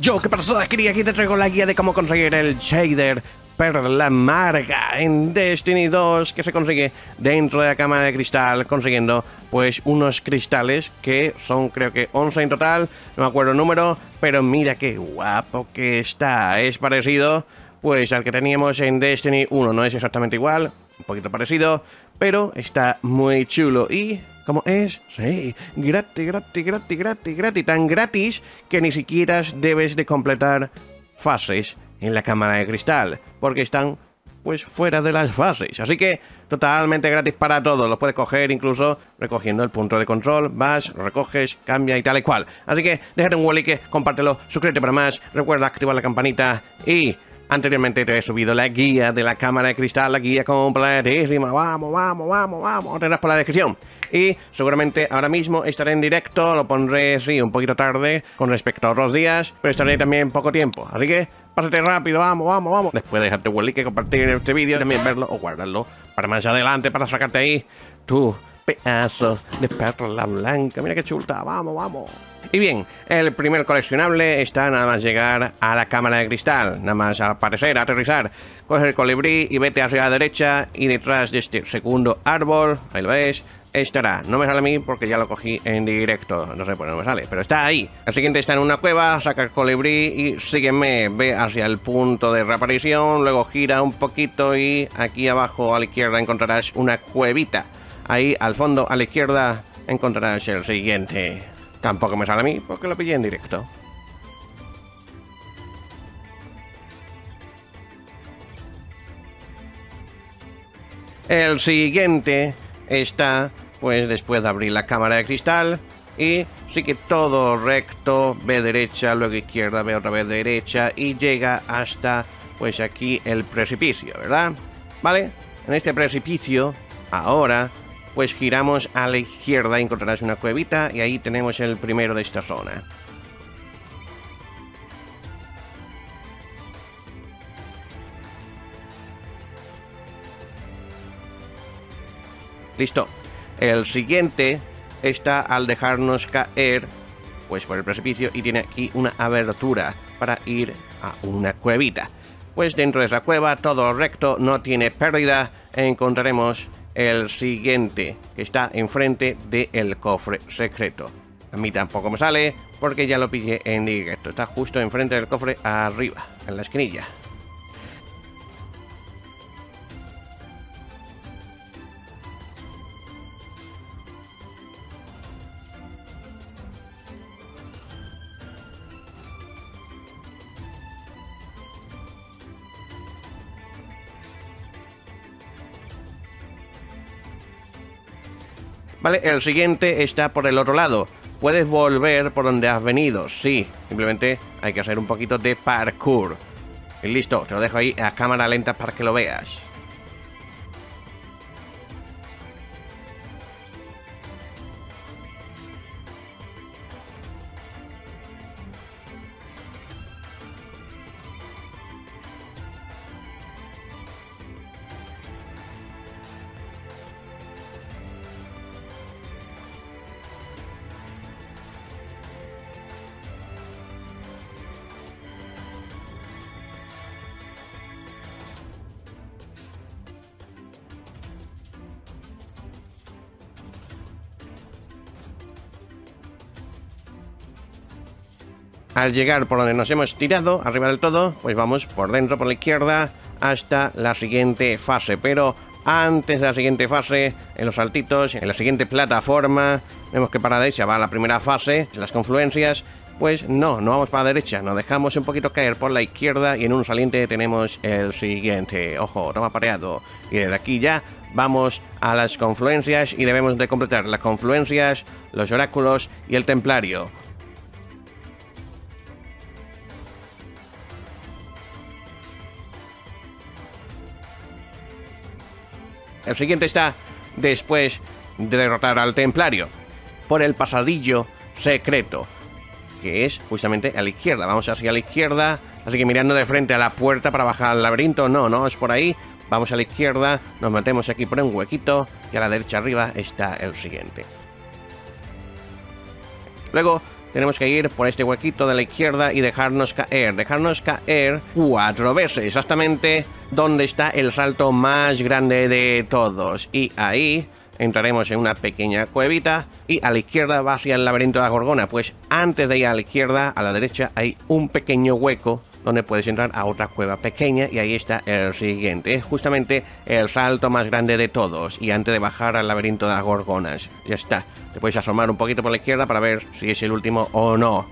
Yo, qué persona quería, aquí te traigo la guía de cómo conseguir el shader Perla Marga en Destiny 2, que se consigue dentro de la cámara de cristal, consiguiendo pues unos cristales que son, creo que 11 en total, no me acuerdo el número, pero mira qué guapo que está. Es parecido pues al que teníamos en Destiny 1, no es exactamente igual, un poquito parecido, pero está muy chulo. Y ¿cómo es? Sí, gratis, gratis, gratis, gratis, gratis, tan gratis que ni siquiera debes de completar fases en la cámara de cristal, porque están pues fuera de las fases, así que totalmente gratis para todos. Lo puedes coger incluso recogiendo el punto de control, vas, lo recoges, cambia y tal y cual. Así que déjate un like, compártelo, suscríbete para más, recuerda activar la campanita. Y anteriormente te he subido la guía de la cámara de cristal, la guía completísima, vamos, vamos, vamos, vamos, tendrás por la descripción. Y seguramente ahora mismo estaré en directo, lo pondré, sí, un poquito tarde con respecto a otros días, pero estaré también poco tiempo, así que pásate rápido, vamos, vamos, vamos. Después dejarte un like, compartir este vídeo, también verlo o guardarlo para más adelante, para sacarte ahí tus pedazos de perla blanca, mira qué chulta, vamos, vamos. Y bien, el primer coleccionable está nada más llegar a la cámara de cristal, nada más aparecer, aterrizar, coge el colibrí y vete hacia la derecha, y detrás de este segundo árbol, ahí lo ves, estará. No me sale a mí porque ya lo cogí en directo, no sé por qué no me sale, pero está ahí. El siguiente está en una cueva, saca el colibrí y sígueme, ve hacia el punto de reaparición, luego gira un poquito y aquí abajo a la izquierda encontrarás una cuevita. Ahí al fondo a la izquierda encontrarás el siguiente. Tampoco me sale a mí porque lo pillé en directo. El siguiente está pues después de abrir la cámara de cristal, y sí que todo recto, ve derecha, luego izquierda, ve otra vez derecha y llega hasta pues aquí el precipicio, ¿verdad? Vale, en este precipicio ahora pues giramos a la izquierda, encontrarás una cuevita y ahí tenemos el primero de esta zona. Listo. El siguiente está al dejarnos caer pues por el precipicio y tiene aquí una abertura para ir a una cuevita. Pues dentro de esa cueva, todo recto, no tiene pérdida, encontraremos el siguiente que está enfrente del cofre secreto. A mí tampoco me sale porque ya lo pillé en directo. Está justo enfrente del cofre arriba, en la esquinilla. Vale, el siguiente está por el otro lado. Puedes volver por donde has venido, sí. Simplemente hay que hacer un poquito de parkour. Y listo, te lo dejo ahí a cámara lenta para que lo veas. Al llegar por donde nos hemos tirado, arriba del todo, pues vamos por dentro, por la izquierda, hasta la siguiente fase. Pero antes de la siguiente fase, en los saltitos, en la siguiente plataforma, vemos que para la derecha va la primera fase, las confluencias. Pues no, no vamos para la derecha, nos dejamos un poquito caer por la izquierda y en un saliente tenemos el siguiente. Ojo, toma pareado. Y desde aquí ya vamos a las confluencias y debemos de completar las confluencias, los oráculos y el templario. El siguiente está después de derrotar al templario por el pasadillo secreto, que es justamente a la izquierda. Vamos hacia la izquierda, así que mirando de frente a la puerta para bajar al laberinto. No, no es por ahí. Vamos a la izquierda, nos metemos aquí por un huequito y a la derecha arriba está el siguiente. Luego Tenemos que ir por este huequito de la izquierda y dejarnos caer 4 veces, exactamente donde está el salto más grande de todos. Y ahí entraremos en una pequeña cuevita y a la izquierda va hacia el laberinto de la Gorgona. Pues antes de ir a la izquierda, a la derecha hay un pequeño hueco donde puedes entrar a otra cueva pequeña y ahí está el siguiente. Es justamente el salto más grande de todos y antes de bajar al laberinto de las Gorgonas. Ya está, te puedes asomar un poquito por la izquierda para ver si es el último o no.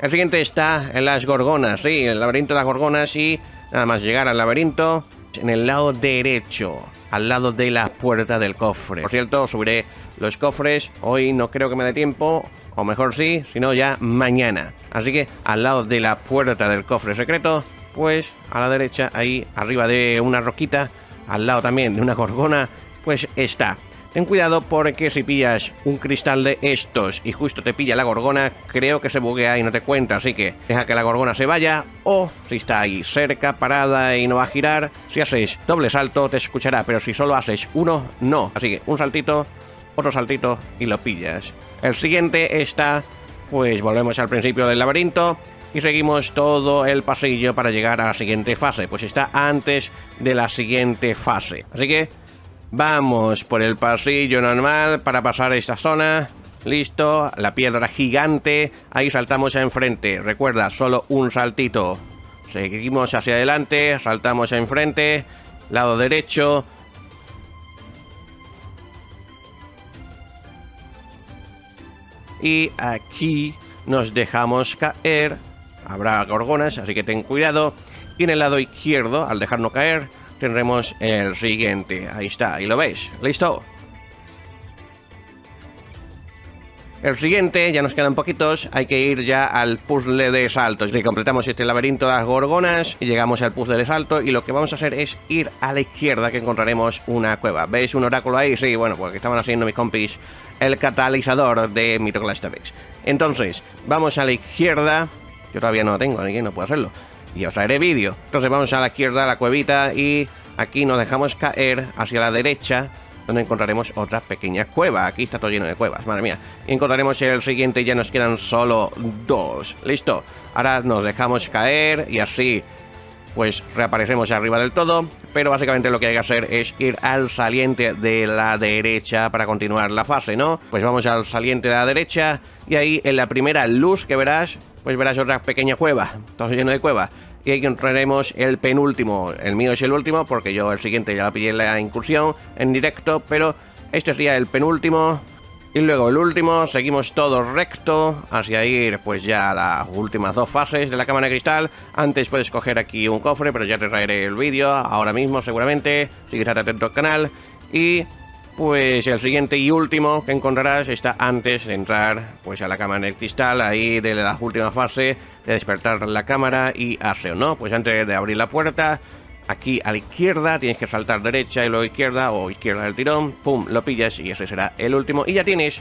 El siguiente está en las Gorgonas, sí, el laberinto de las Gorgonas, y nada más llegar al laberinto, en el lado derecho, al lado de la puerta del cofre. Por cierto, subiré los cofres, hoy no creo que me dé tiempo, o mejor sí, sino ya mañana. Así que al lado de la puerta del cofre secreto, pues a la derecha, ahí arriba de una roquita, al lado también de una Gorgona, pues está. Ten cuidado porque si pillas un cristal de estos y justo te pilla la Gorgona, creo que se buguea y no te cuenta, así que deja que la Gorgona se vaya, o si está ahí cerca, parada y no va a girar, si haces doble salto te escuchará, pero si solo haces uno, no. Así que un saltito, otro saltito y lo pillas. El siguiente está, pues volvemos al principio del laberinto y seguimos todo el pasillo para llegar a la siguiente fase, pues está antes de la siguiente fase, así que vamos por el pasillo normal para pasar a esta zona. Listo, la piedra gigante. Ahí saltamos enfrente. Recuerda, solo un saltito. Seguimos hacia adelante, saltamos enfrente. Lado derecho. Y aquí nos dejamos caer. Habrá Gorgonas, así que ten cuidado. Y en el lado izquierdo, al dejarnos caer, tendremos el siguiente. Ahí está, ahí lo veis, listo. El siguiente, ya nos quedan poquitos, hay que ir ya al puzzle de saltos. Y completamos este laberinto de las Gorgonas y llegamos al puzzle de salto y lo que vamos a hacer es ir a la izquierda que encontraremos una cueva. ¿Veis un oráculo ahí? Sí, bueno, porque estaban haciendo mis compis el catalizador de Mitoclastavex. Entonces, vamos a la izquierda. Yo todavía no lo tengo, así que no puedo hacerlo. Y os haré vídeo. Entonces vamos a la izquierda, a la cuevita, y aquí nos dejamos caer hacia la derecha, donde encontraremos otra pequeña cueva. Aquí está todo lleno de cuevas, madre mía. Y encontraremos el siguiente, ya nos quedan solo 2. Listo. Ahora nos dejamos caer y así pues reaparecemos arriba del todo. Pero básicamente lo que hay que hacer es ir al saliente de la derecha para continuar la fase, ¿no? Pues vamos al saliente de la derecha y ahí en la primera luz que verás, pues verás otra pequeña cueva, todo lleno de cuevas. Y ahí encontraremos el penúltimo. El mío es el último porque yo el siguiente ya lo pillé en la incursión en directo, pero este sería el penúltimo. Y luego el último, seguimos todo recto hacia ir pues ya a las últimas 2 fases de la Cámara Cristal. Antes puedes coger aquí un cofre, pero ya te traeré el vídeo ahora mismo seguramente, si estás atento al canal. Y pues el siguiente y último que encontrarás está antes de entrar pues a la cámara del cristal, ahí de la última fase de despertar la cámara y aseo, ¿no? Pues antes de abrir la puerta, aquí a la izquierda tienes que saltar derecha y luego izquierda o izquierda del tirón, pum, lo pillas y ese será el último. Y ya tienes,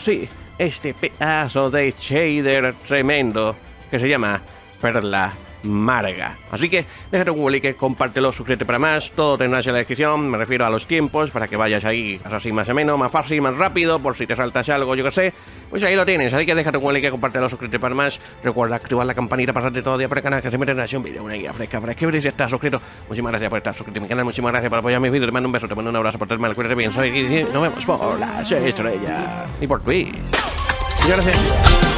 sí, este pedazo de shader tremendo que se llama Perla Marga. Así que déjate un like, compártelo, suscríbete para más, todo tendrás en la descripción, me refiero a los tiempos, para que vayas ahí así más ameno, más fácil, más rápido, por si te saltas algo, yo que sé, pues ahí lo tienes. Así que déjate un like, compártelo, suscríbete para más, recuerda activar la campanita, pasarte todo el día por el canal, que siempre tendrás un vídeo, una guía fresca para que veas si estás suscrito. Muchísimas gracias por estar suscrito a mi canal, muchísimas gracias por apoyar mis vídeos, te mando un beso, te mando un abrazo por tenerme, cuídate bien, soy y nos vemos por las estrellas y por Twitch. Muchas gracias.